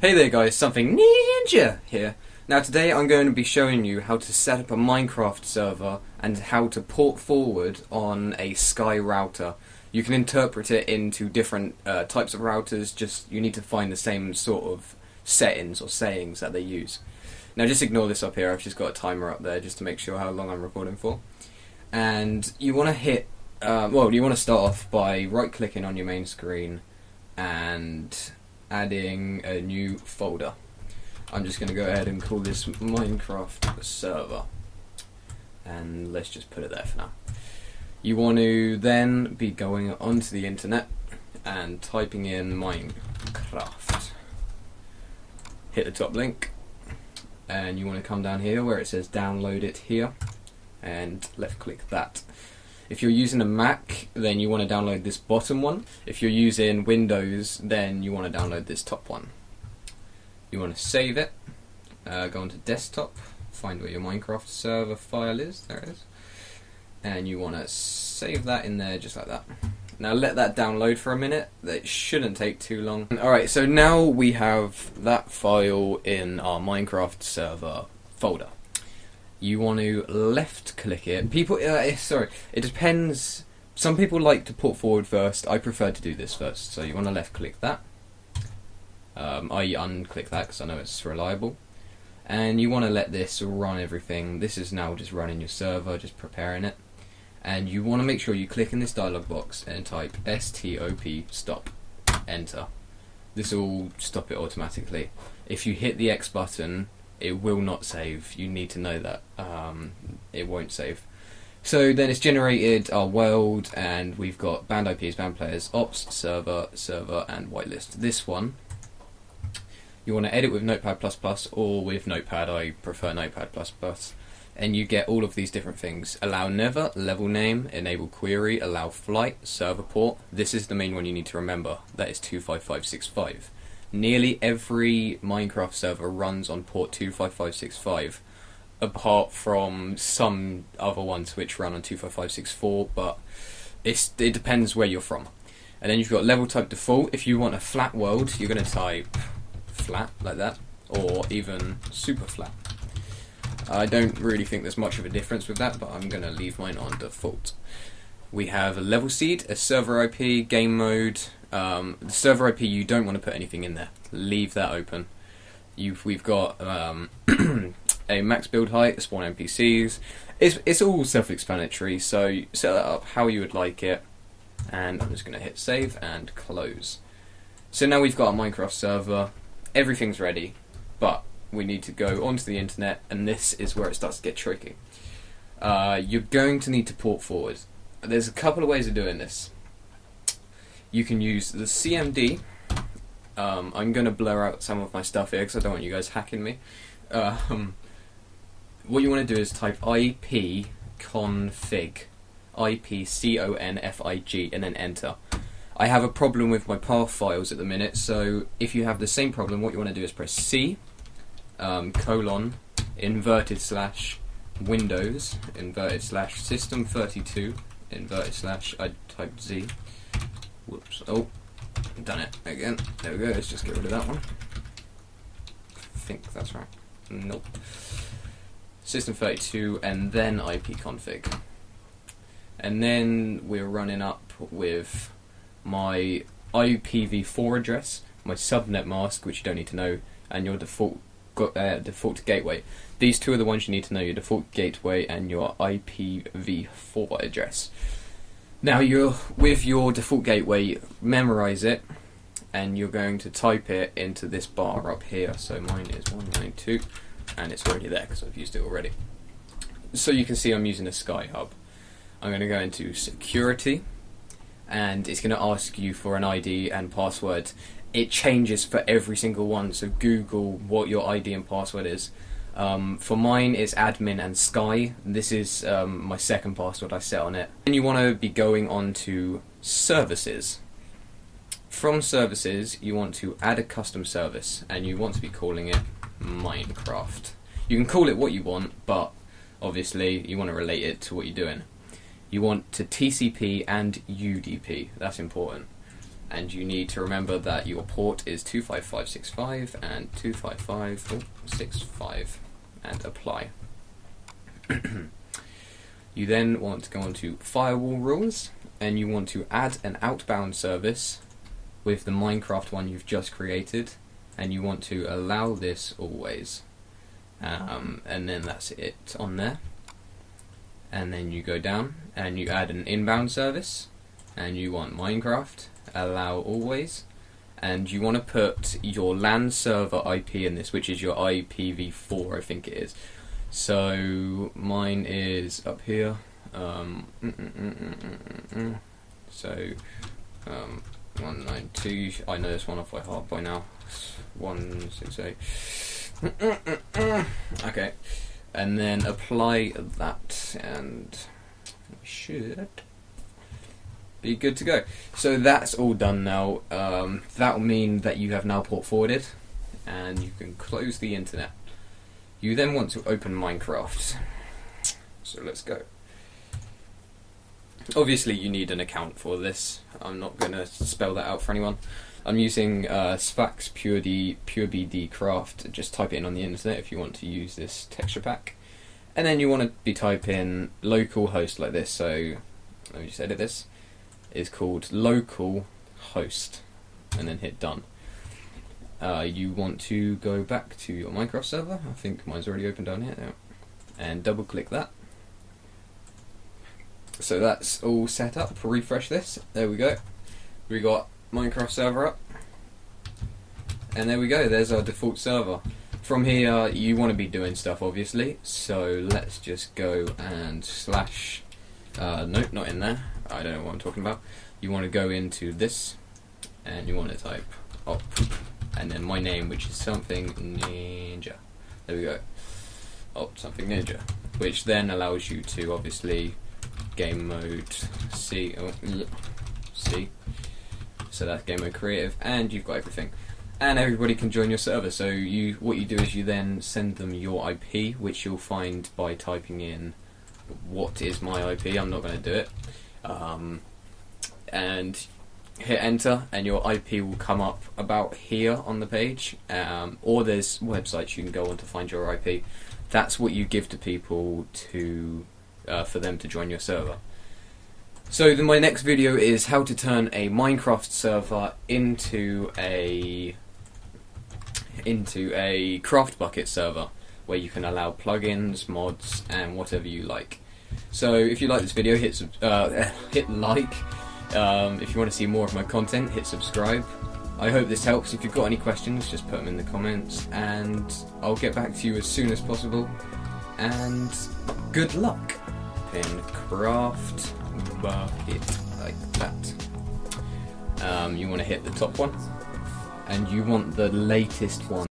Hey there guys, Something Ninja here. Now today I'm going to be showing you how to set up a Minecraft server and how to port forward on a Sky router. You can interpret it into different types of routers, just you need to find the same sort of settings or sayings that they use. Now just ignore this up here, I've just got a timer up there just to make sure how long I'm recording for. And you want to hit, you want to start off by right clicking on your main screen and adding a new folder. I'm just going to go ahead and call this Minecraft server, and let's just put it there for now. You want to then be going onto the internet and typing in Minecraft. Hit the top link and you want to come down here where it says download it here and left click that. If you're using a Mac, then you want to download this bottom one. If you're using Windows, then you want to download this top one. You want to save it, go onto desktop, find where your Minecraft server file is, there it is, and you want to save that in there just like that. Now let that download for a minute, it shouldn't take too long. Alright, so now we have that file in our Minecraft server folder. You want to left click it. It depends. Some people like to port forward first. I prefer to do this first. So you want to left click that. I unclick that because I know it's reliable. And you want to let this run everything. This is now just running your server, just preparing it. And you want to make sure you click in this dialog box and type STOP stop, enter. This will stop it automatically. If you hit the X button, it will not save. You need to know that. It won't save. So then it's generated our world, and we've got banned IPs, banned players, ops, server, and whitelist. This one, you want to edit with Notepad++ or with Notepad. I prefer Notepad++. And you get all of these different things. Allow never, level name, enable query, allow flight, server port. This is the main one you need to remember. That is 25565. Nearly every Minecraft server runs on port 25565, apart from some other ones which run on 25564, but it depends where you're from. And then you've got level type default. If you want a flat world, you're going to type flat, like that, or even super flat. I don't really think there's much of a difference with that, but I'm going to leave mine on default. We have a level seed, a server IP, game mode. The server IP, you don't want to put anything in there. Leave that open. We've got a max build height, spawn NPCs. It's all self-explanatory, so set that up how you would like it. And I'm just going to hit save and close. So now we've got our Minecraft server. Everything's ready, but we need to go onto the internet, and this is where it starts to get tricky. You're going to need to port forward. There's a couple of ways of doing this. You can use the CMD. I'm going to blur out some of my stuff here because I don't want you guys hacking me. What you want to do is type ipconfig, ipconfig, and then enter. I have a problem with my path files at the minute, so if you have the same problem, what you want to do is press C, /Windows, /System32, I typed Z. Whoops, oh, done it again. There we go, let's just get rid of that one. I think that's right. Nope. System32 and then ipconfig. And then we're running up with my IPv4 address, my subnet mask, which you don't need to know, and your default gateway. These two are the ones you need to know, your default gateway and your IPv4 address. Now you're with your default gateway, memorize it, and you're going to type it into this bar up here. So mine is 192, and it's already there because I've used it already. So you can see I'm using a Sky hub. I'm going to go into security, and it's going to ask you for an ID and password. It changes for every single one, so Google what your ID and password is. For mine, it's admin and Sky. This is my second password I set on it. And you want to be going on to services. From services, you want to add a custom service, and you want to be calling it Minecraft. You can call it what you want, but obviously you want to relate it to what you're doing. You want to TCP and UDP. That's important. and you need to remember that your port is 25565 and 25565 and apply. You then want to go on to firewall rules, and you want to add an outbound service with the Minecraft one you've just created, and you want to allow this always, and then that's it on there. And then you go down and you add an inbound service, and you want Minecraft allow always, and you want to put your LAN server IP in this, which is your IPv4, I think it is. So mine is up here, so 192, I know this one off by heart by now, 168, okay, and then apply that, and we should be good to go. So that's all done now. That will mean that you have now port forwarded, and you can close the internet. You then want to open Minecraft, so let's go. Obviously you need an account for this, I'm not going to spell that out for anyone. I'm using Sfax Pure D, Pure BD Craft, just type it in on the internet if you want to use this texture pack. And then you want to be typing localhost like this, so let me just edit this. It's called localhost, and then hit done. You want to go back to your Minecraft server, I think mine's already open down here now, and double click that. So that's all set up. Refresh this. There we go. We got Minecraft server up. And there we go. There's our default server. From here, you want to be doing stuff, obviously. So let's just go and slash. Nope, not in there. I don't know what I'm talking about. You want to go into this, and you want to type op, and then my name, which is Something Ninja. There we go. Op Something Ninja, which then allows you to obviously. Game mode C, so that's game mode creative, and you've got everything, and everybody can join your server. So you, what you do is you then send them your IP, which you'll find by typing in what is my IP. I'm not going to do it, and hit enter, and your IP will come up about here on the page, or there's websites you can go on to find your IP. That's what you give to people to. For them to join your server. So then my next video is how to turn a Minecraft server into a Craft Bucket server, where you can allow plugins, mods, and whatever you like. So if you like this video, hit like. If you want to see more of my content, hit subscribe. I hope this helps. If you've got any questions, just put them in the comments, and I'll get back to you as soon as possible. And good luck. Pin Craft Bucket like that. You want to hit the top one, and you want the latest one.